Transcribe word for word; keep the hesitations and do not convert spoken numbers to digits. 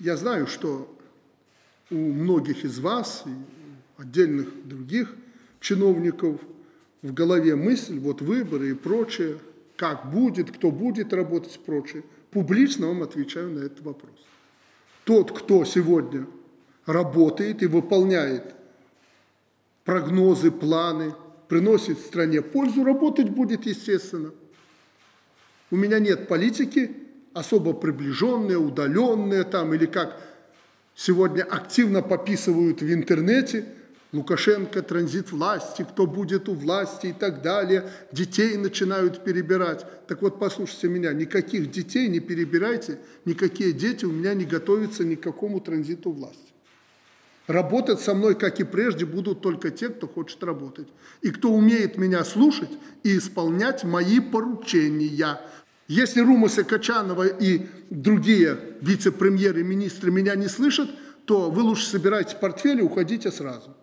Я знаю, что у многих из вас и отдельных других чиновников в голове мысль, вот выборы и прочее, как будет, кто будет работать и прочее. Публично вам отвечаю на этот вопрос. Тот, кто сегодня работает и выполняет прогнозы, планы, приносит стране пользу, работать будет, естественно. У меня нет политики, особо приближенные, удаленные там, или как сегодня активно пописывают в интернете, Лукашенко, транзит власти, кто будет у власти и так далее, детей начинают перебирать. Так вот, послушайте меня, никаких детей не перебирайте, никакие дети у меня не готовятся ни к какому транзиту власти. Работать со мной, как и прежде, будут только те, кто хочет работать, и кто умеет меня слушать и исполнять мои поручения. Если Румаса, Качанова и другие вице-премьеры, министры меня не слышат, то вы лучше собирайте портфель и уходите сразу.